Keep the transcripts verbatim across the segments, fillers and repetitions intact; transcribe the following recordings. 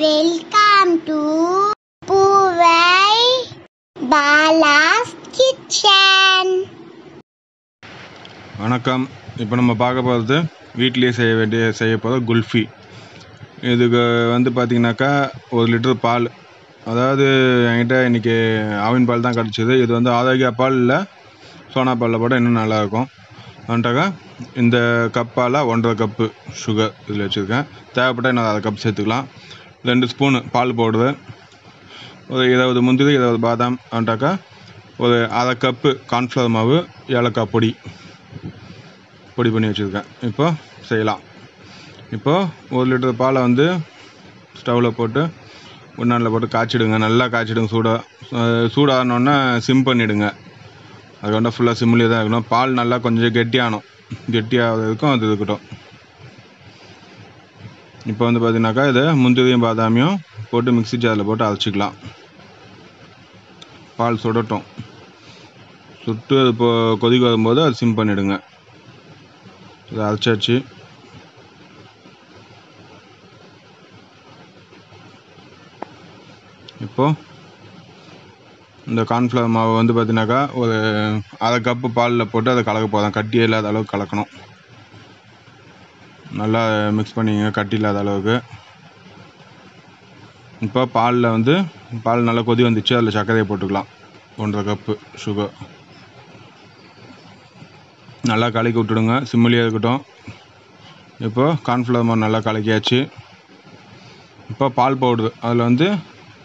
Welcome to Poovai Bala's Kitchen. வணக்கம். இப்போ நம்ம பார்க்க போகிறது வீட்லேயே செய்ய வேண்டிய செய்ய போகிற குல்ஃபி. இதுக்கு வந்து பார்த்திங்கனாக்கா ஒரு லிட்டர் பால், அதாவது என்கிட்ட இன்றைக்கி ஆவின் பால் தான் கிடச்சிது. இது வந்து ஆரோக்கியா பால் இல்லை, சோனா பாலில் போட இன்னும் நல்லாயிருக்கும். வந்துட்டாக்கா இந்த கப்பால் ஒன்றரை கப்பு சுகர் இதில் வச்சுருக்கேன். தேவைப்பட்டால் இன்னும் அரை கப் சேர்த்துக்கலாம். ரெண்டு ஸ்பூனு பால் பவுடரு, ஒரு இருபது முந்திரி, இருபது பாதாம், வந்துட்டாக்கா ஒரு அரை கப்பு கார்ன்ஃப்ளவர் மாவு, ஏலக்காய் பொடி பொடி பண்ணி வச்சுருக்கேன். இப்போ செய்யலாம். இப்போது ஒரு லிட்டர் பாலை வந்து ஸ்டவ்வில் போட்டு உண்ணானில் போட்டு காய்ச்சிடுங்க. நல்லா காய்ச்சிடுங்க. சூடாக சூடானோடனே சிம் பண்ணிவிடுங்க. அதுக்கொண்டா ஃபுல்லாக சிம்லேயே தான் இருக்கணும். பால் நல்லா கொஞ்சம் கெட்டியாகணும். கெட்டியாகிறதுக்கும் அது இருக்கட்டும். இப்போ வந்து பார்த்திங்கனாக்கா இதை முந்திரியும் பாதாமியும் போட்டு மிக்ஸி ஜாரில் போட்டு அரைச்சிக்கலாம். பால் சுடட்டும். சுட்டு அது இப்போ கொதிக்க வரும்போது அது சிம் பண்ணிவிடுங்க. இது அரைச்சாச்சு. இப்போது இந்த கார்ன்ஃப்ளவர் மாவு வந்து பார்த்திங்கனாக்கா ஒரு அரை கப்பு பாலில் போட்டு அதை கலக்க போதும். கட்டி இல்லாத அளவுக்கு கலக்கணும். நல்லா மிக்ஸ் பண்ணிங்க, கட்டி இல்லாத அளவுக்கு. இப்போ பாலில் வந்து பால் நல்லா கொதி வந்துச்சு. அதில் சர்க்கரையை போட்டுக்கலாம். ஒன்றரை கப்பு சுகர். நல்லா கலக்கி விட்டுடுங்க. சிம்மிலே இருக்கட்டும். இப்போது கார்ன்ஃப்ளவர் மாவு நல்லா கலக்கியாச்சு. இப்போ பால் பவுடர் அதில் வந்து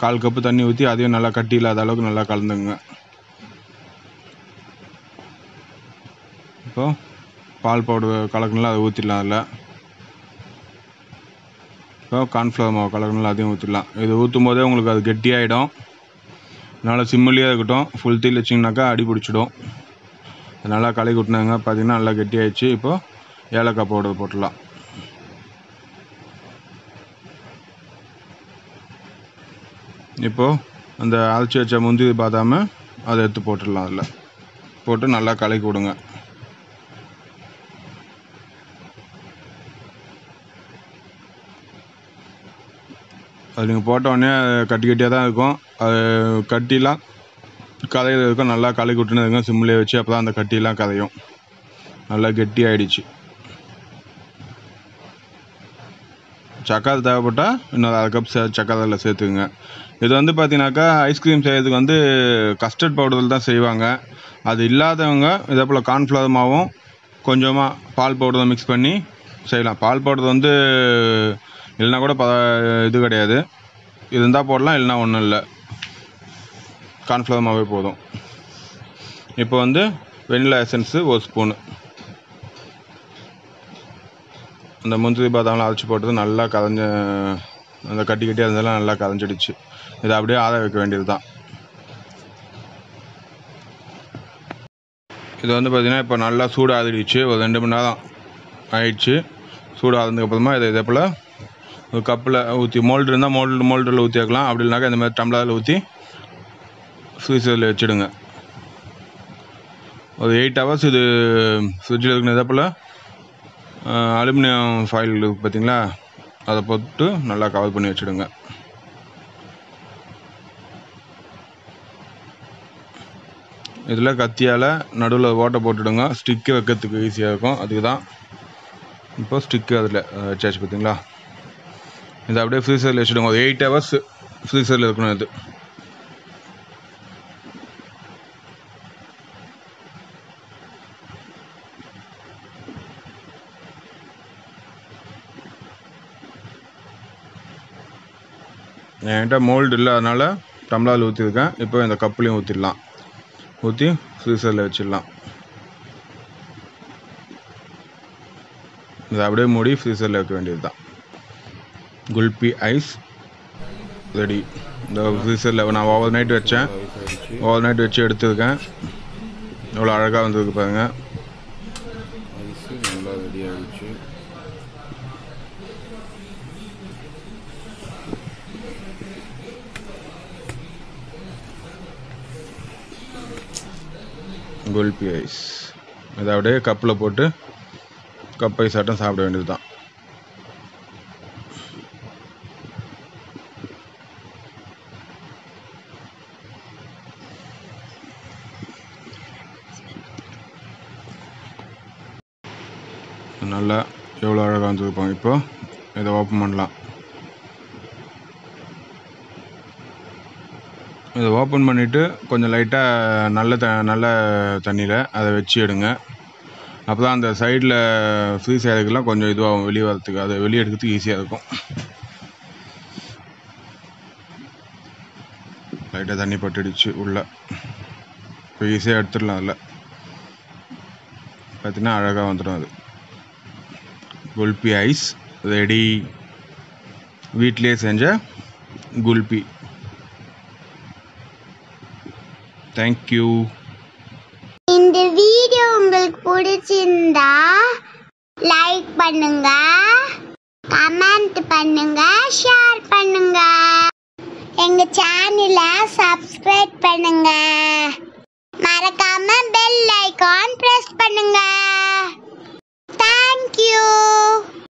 கால் கப்பு தண்ணி ஊற்றி அதையும் நல்லா கட்டி இல்லாத அளவுக்கு நல்லா கலந்துங்க. இப்போது பால் பவுடர் கலக்கணும்ல, அதை ஊற்றிடலாம். அதில் இப்போ கார்ன்ஃப்ளவர் மாவு கலக்கணும்ல, அதையும் ஊற்றிடலாம். இது ஊற்றும் போதே உங்களுக்கு அது கெட்டியாகிடும். அதனால் சிம்மிலே இருக்கட்டும். ஃபுல் தீயில் வச்சிங்கனாக்கா அடி பிடிச்சிடும். நல்லா கலக்கி விட்டுனாங்க. பார்த்திங்கன்னா நல்லா கெட்டியாகிடுச்சு. இப்போது ஏலக்காய் பவுடர் போட்டுடலாம். இப்போது அந்த அரைச்சி வச்ச முந்திரி பாதாம அதை எடுத்து போட்டுடலாம். அதில் போட்டு நல்லா கலக்கி விடுங்க. அது நீங்கள் போட்டோடனே கட்டி கட்டியாக தான் இருக்கும். அது கட்டிலாம் கதையில் இருக்கும். நல்லா கலக்கி விட்டுன்னு இருக்கும். சிம்மிலே வச்சு அப்போ தான் அந்த கட்டிலாம் கதையும். நல்லா கெட்டி ஆகிடுச்சு. சக்கரை தேவைப்பட்டால் இன்னொரு அரை கப் சே சக்கரை அதில் சேர்த்துக்குங்க. இது வந்து பார்த்திங்கனாக்கா ஐஸ்கிரீம் செய்கிறதுக்கு வந்து கஸ்டர்ட் பவுடரில் தான் செய்வாங்க. அது இல்லாதவங்க இதே போல் கார்ன்ஃப்ளவர் மாவும் கொஞ்சமாக பால் பவுடரும் மிக்ஸ் பண்ணி செய்யலாம். பால் பவுடர் வந்து இல்லைனா கூட ப இது கிடையாது. இருந்தால் போடலாம், இல்லைனா ஒன்றும் இல்லை. கார்ன்ஃப்ளவர் மாவே போதும். இப்போ வந்து வெண்ணிலா எசன்ஸு ஒரு ஸ்பூனு, அந்த முந்திரி பாதாம்லாம் அரைச்சி போட்டது நல்லா கரைஞ்ச அந்த கட்டி கட்டி அதெல்லாம் நல்லா கரைஞ்சிடுச்சு. இதை அப்படியே ஆற வைக்க வேண்டியது தான். இது வந்து பார்த்திங்கன்னா இப்போ நல்லா சூடு ஆறிடுச்சு. ஒரு ரெண்டு மணி நேரம் ஆயிடுச்சு. சூடு ஆறுனதுக்கப்புறமா இதை இதே போல் ஒரு கப்பில் ஊற்றி, மோல்டு இருந்தால் மோல்டு மோல்டில் ஊற்றி வைக்கலாம். அப்படி இல்லைனாக்கா இந்த மாதிரி டம்ளரில் ஊற்றி ஃப்ரீசரில் வச்சுடுங்க. ஒரு எயிட் ஹவர்ஸ் இது ஃப்ரிட்ஜில் இருக்குன்னு. இதே போல் அலுமினியம் ஃபாயில் இருக்குது பார்த்திங்களா, அதை போட்டு நல்லா கவர் பண்ணி வச்சுடுங்க. இதில் கத்தியால் நடுவில் ஓட்டை போட்டுடுங்க. ஸ்டிக்கு வைக்கிறதுக்கு ஈஸியாக இருக்கும். அதுக்கு தான் இப்போ ஸ்டிக்கு அதில் வச்சாச்சு. பார்த்திங்களா, இதை அப்படியே ஃப்ரீசரில் வச்சுடுங்க. ஒரு எயிட் ஹவர்ஸ் ஃப்ரீசரில் இருக்கணும். இது என்கிட்ட மோல்டு இல்லை, அதனால் டம்ளாவில் ஊற்றிருக்கேன். இப்போ இந்த கப்புலையும் ஊற்றிடலாம். ஊற்றி ஃப்ரீசரில் வச்சிடலாம். இதை அப்படியே மூடி ஃப்ரீசரில் வைக்க வேண்டியது தான். Kulfi ice ready. இந்த ஃப்ரீசரில் நான் ஓவர் நைட் வச்சேன். ஓவர் நைட் வச்சு எடுத்துருக்கேன். எவ்வளோ அழகாக வந்துருக்கு பாருங்கள். நல்லா ரெடி ஆகிடுச்சு. குல்பி ஐஸ் இதை அப்படியே கப்பில் போட்டு கப் ஐஸ் ஆட்டம் சாப்பிட வேண்டியது தான். நல்லா எவ்வளோ அழகாக வந்துருப்பாங்க. இப்போ இதை ஓப்பன் பண்ணலாம். இதை ஓப்பன் பண்ணிவிட்டு கொஞ்சம் லைட்டாக நல்ல த நல்ல தண்ணியில் அதை வச்சு எடுங்க. அப்போ தான் அந்த சைடில் ஃப்ரீஸ் ஆகிறதுக்குலாம் கொஞ்சம் இதுவாகும், வெளியே வரத்துக்கு அதை வெளியே எடுக்கிறதுக்கு ஈஸியாக இருக்கும். லைட்டாக தண்ணி பட்டுடுச்சு உள்ளே, இப்போ ஈஸியாக எடுத்துடலாம். அதில் பார்த்திங்கன்னா அழகாக வந்துடும். அது குல்பி ஐஸ் ரெடி. வீட்டிலே செஞ்ச குல்பி. தேங்க்யூ. இந்த வீடியோ உங்களுக்கு பிடிச்சிருந்தா லைக் பண்ணுங்க, கமெண்ட் பண்ணுங்க, ஷேர் பண்ணுங்க. எங்க சேனலை சப்ஸ்கிரைப் பண்ணுங்க. மறக்காம பெல் ஐகான் பிரஸ் பண்ணுங்க.